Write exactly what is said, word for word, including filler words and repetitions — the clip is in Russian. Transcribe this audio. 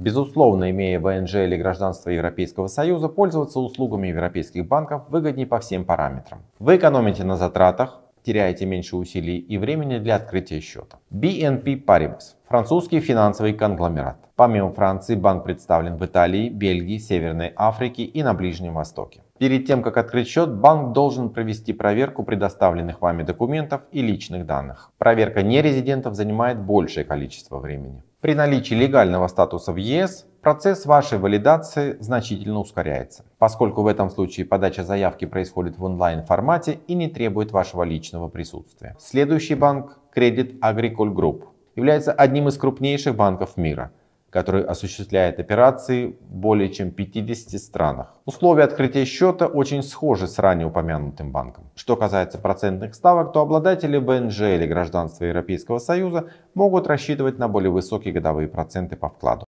Безусловно, имея ВНЖ или гражданство Европейского Союза, пользоваться услугами европейских банков выгоднее по всем параметрам. Вы экономите на затратах, теряете меньше усилий и времени для открытия счета. би эн пи Paribas – французский финансовый конгломерат. Помимо Франции, банк представлен в Италии, Бельгии, Северной Африке и на Ближнем Востоке. Перед тем, как открыть счет, банк должен провести проверку предоставленных вами документов и личных данных. Проверка нерезидентов занимает большее количество времени. При наличии легального статуса в е эс процесс вашей валидации значительно ускоряется, поскольку в этом случае подача заявки происходит в онлайн-формате и не требует вашего личного присутствия. Следующий банк, Credit Agricole Group, является одним из крупнейших банков мира, который осуществляет операции в более чем пятидесяти странах. Условия открытия счета очень схожи с ранее упомянутым банком. Что касается процентных ставок, то обладатели ВНЖ или гражданства Европейского Союза могут рассчитывать на более высокие годовые проценты по вкладу.